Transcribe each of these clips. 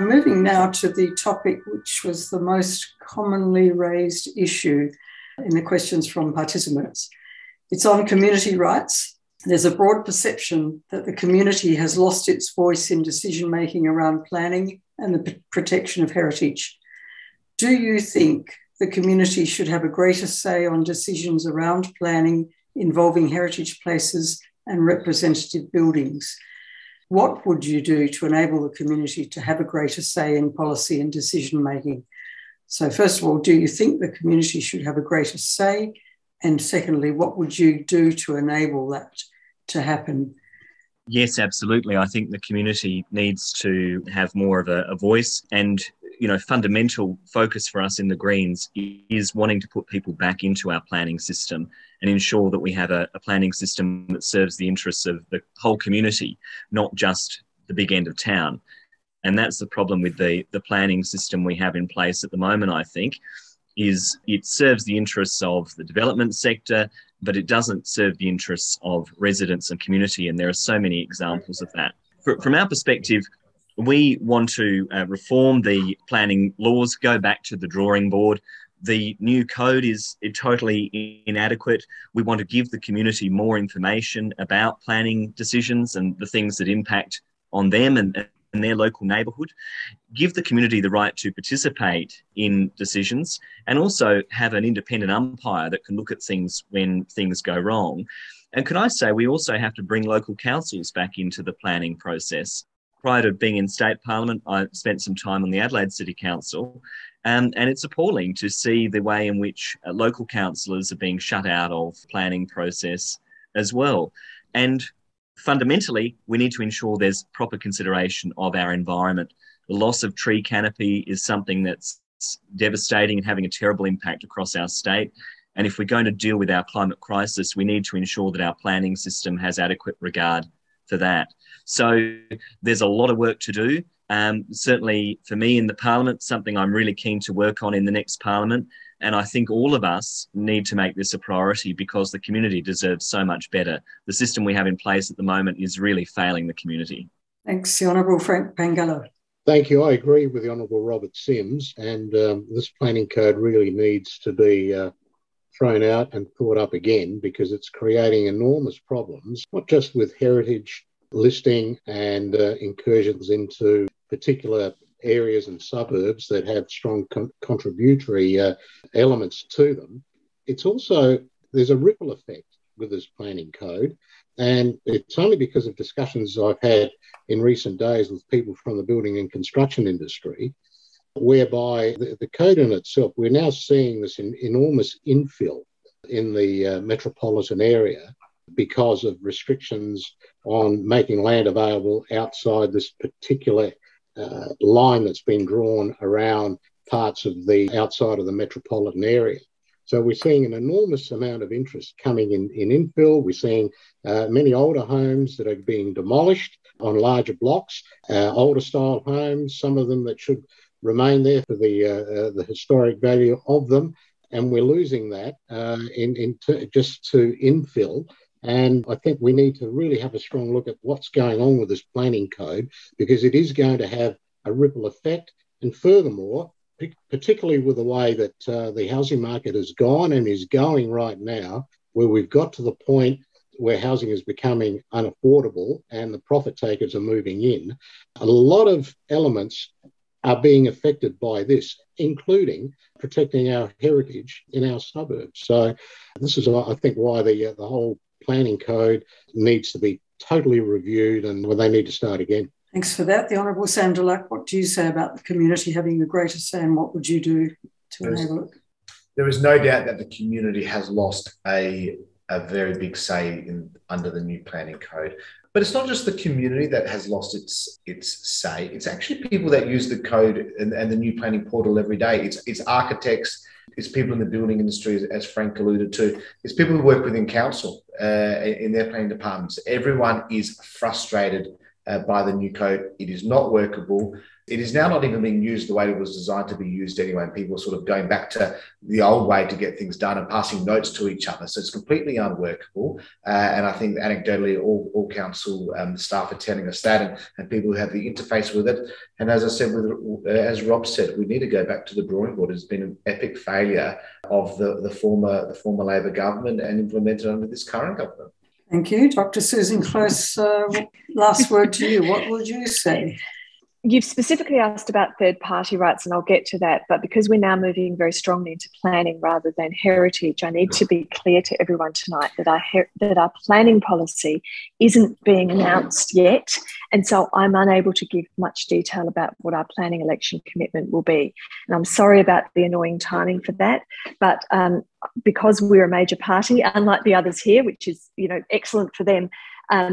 Moving now to the topic which was the most commonly raised issue in the questions from participants. It's on community rights. There's a broad perception that the community has lost its voice in decision-making around planning and the protection of heritage. Do you think the community should have a greater say on decisions around planning involving heritage places and representative buildings? What would you do to enable the community to have a greater say in policy and decision-making? So first of all, do you think the community should have a greater say? And secondly, what would you do to enable that to happen? Yes, absolutely. I think the community needs to have more of a voice, and fundamental focus for us in the Greens is wanting to put people back into our planning system and ensure that we have a planning system that serves the interests of the whole community, not just the big end of town. And that's the problem with the planning system we have in place at the moment, I think, is it serves the interests of the development sector, but it doesn't serve the interests of residents and community. And there are so many examples of that. From our perspective, we want to reform the planning laws, go back to the drawing board. The new code is totally inadequate. We want to give the community more information about planning decisions and the things that impact on them and their local neighbourhood. Give the community the right to participate in decisions and also have an independent umpire that can look at things when things go wrong. And can I say we also have to bring local councils back into the planning process. Prior to being in state parliament, I spent some time on the Adelaide City Council, and it's appalling to see the way in which local councillors are being shut out of the planning process as well. And fundamentally, we need to ensure there's proper consideration of our environment. The loss of tree canopy is something that's devastating and having a terrible impact across our state. And if we're going to deal with our climate crisis, we need to ensure that our planning system has adequate regard for that. So there's a lot of work to do. Certainly for me in the Parliament, something I'm really keen to work on in the next Parliament. And I think all of us need to make this a priority because the community deserves so much better. The system we have in place at the moment is really failing the community. Thanks, the Honourable Frank Pangallo. Thank you. I agree with the Honourable Robert Simms, and this planning code really needs to be thrown out and thought up again, because it's creating enormous problems, not just with heritage listing and incursions into particular areas and suburbs that have strong contributory elements to them. It's also, there's a ripple effect with this planning code, and it's only because of discussions I've had in recent days with people from the building and construction industry, whereby the code in itself, we're now seeing this enormous infill in the metropolitan area because of restrictions on making land available outside this particular line that's been drawn around parts of the outside of the metropolitan area. So we're seeing an enormous amount of interest coming in infill. We're seeing many older homes that are being demolished on larger blocks, older style homes, some of them that should remain there for the historic value of them. And we're losing that just to infill. And I think we need to really have a strong look at what's going on with this planning code, because it is going to have a ripple effect. And furthermore, particularly with the way that the housing market has gone and is going right now, where we've got to the point where housing is becoming unaffordable and the profit takers are moving in, a lot of elements are being affected by this, including protecting our heritage in our suburbs. So this is, I think, why the whole planning code needs to be totally reviewed, and well, they need to start again. Thanks for that. The Honourable Sam Duluk, what do you say about the community having a greater say, and what would you do to enable it? There is no doubt that the community has lost a very big say under the new planning code. But it's not just the community that has lost its say. It's actually people that use the code and the new planning portal every day. It's architects, it's people in the building industry, as Frank alluded to. It's people who work within council, in their planning departments. Everyone is frustrated by the new code. It is not workable. It is now not even being used the way it was designed to be used anyway, and people are sort of going back to the old way to get things done and passing notes to each other. So it's completely unworkable. And I think anecdotally, all council staff are telling us that, and people who have the interface with it. And as I said, as Rob said, we need to go back to the drawing board. It's been an epic failure of the former Labor government and implemented under this current government. Thank you. Dr. Susan Close, last word to you. What would you say? You've specifically asked about third-party rights, and I'll get to that, but because we're now moving very strongly into planning rather than heritage, I need to be clear to everyone tonight that our planning policy isn't being announced yet, and so I'm unable to give much detail about what our planning election commitment will be. And I'm sorry about the annoying timing for that, but because we're a major party, unlike the others here, which is, you know, excellent for them,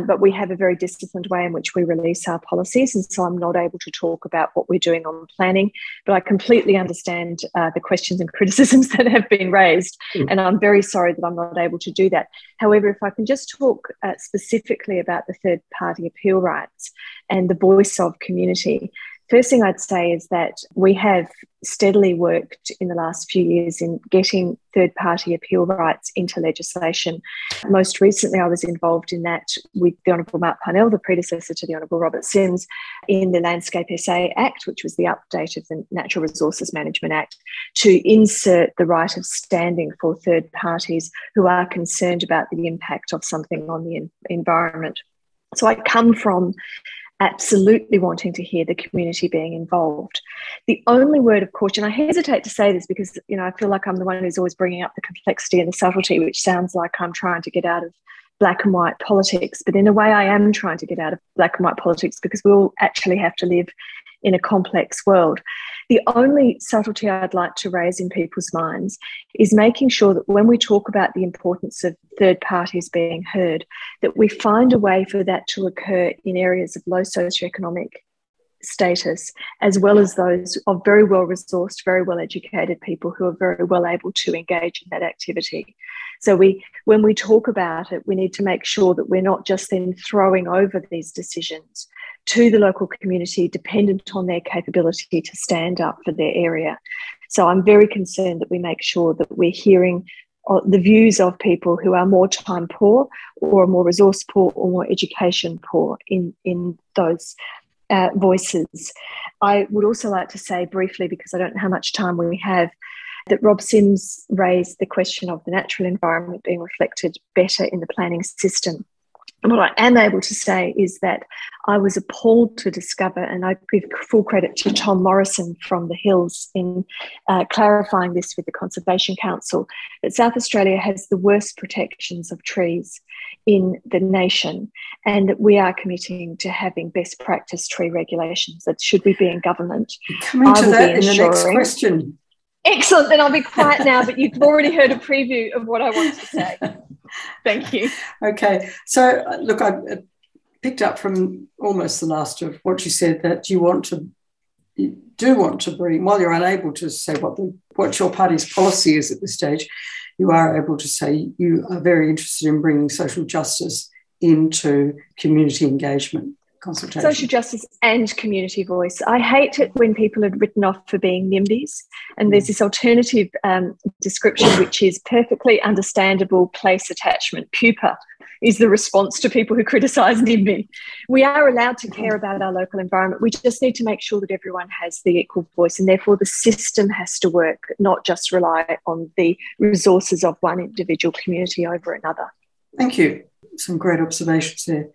but we have a very disciplined way in which we release our policies, and so I'm not able to talk about what we're doing on planning, but I completely understand the questions and criticisms that have been raised, and I'm very sorry that I'm not able to do that. However, if I can just talk specifically about the third-party appeal rights and the voice of community. First thing I'd say is that we have steadily worked in the last few years in getting third-party appeal rights into legislation. Most recently, I was involved in that with the Honourable Mark Parnell, the predecessor to the Honourable Robert Simms, in the Landscape SA Act, which was the update of the Natural Resources Management Act, to insert the right of standing for third parties who are concerned about the impact of something on the environment. So I come from absolutely wanting to hear the community being involved. The only word of caution, I hesitate to say this because, you know, I feel like I'm the one who's always bringing up the complexity and the subtlety, which sounds like I'm trying to get out of black and white politics, but in a way I am trying to get out of black and white politics because we all actually have to live in a complex world. The only subtlety I'd like to raise in people's minds is making sure that when we talk about the importance of third parties being heard, that we find a way for that to occur in areas of low socioeconomic status, as well as those of very well-resourced, very well-educated people who are very well able to engage in that activity. So when we talk about it, we need to make sure that we're not just then throwing over these decisions to the local community dependent on their capability to stand up for their area. So I'm very concerned that we make sure that we're hearing the views of people who are more time poor or more resource poor or more education poor in those voices. I would also like to say briefly, because I don't know how much time we have, that Rob Simms raised the question of the natural environment being reflected better in the planning system. And what I am able to say is that I was appalled to discover, and I give full credit to Tom Morrison from the Hills in clarifying this with the Conservation Council, that South Australia has the worst protections of trees in the nation, and that we are committing to having best practice tree regulations. That should we be in government, coming to that in the next question. Excellent, then I'll be quiet now, but you've already heard a preview of what I want to say. Thank you. Okay, so look, I picked up from almost the last of what you said that you do want to bring, while you're unable to say what your party's policy is at this stage, you are able to say you are very interested in bringing social justice into community engagement. Social justice and community voice. I hate it when people are written off for being NIMBYs, and there's this alternative description which is perfectly understandable place attachment. PUPA is the response to people who criticise NIMBY. We are allowed to care about our local environment. We just need to make sure that everyone has the equal voice, and therefore the system has to work, not just rely on the resources of one individual community over another. Thank you. Some great observations there.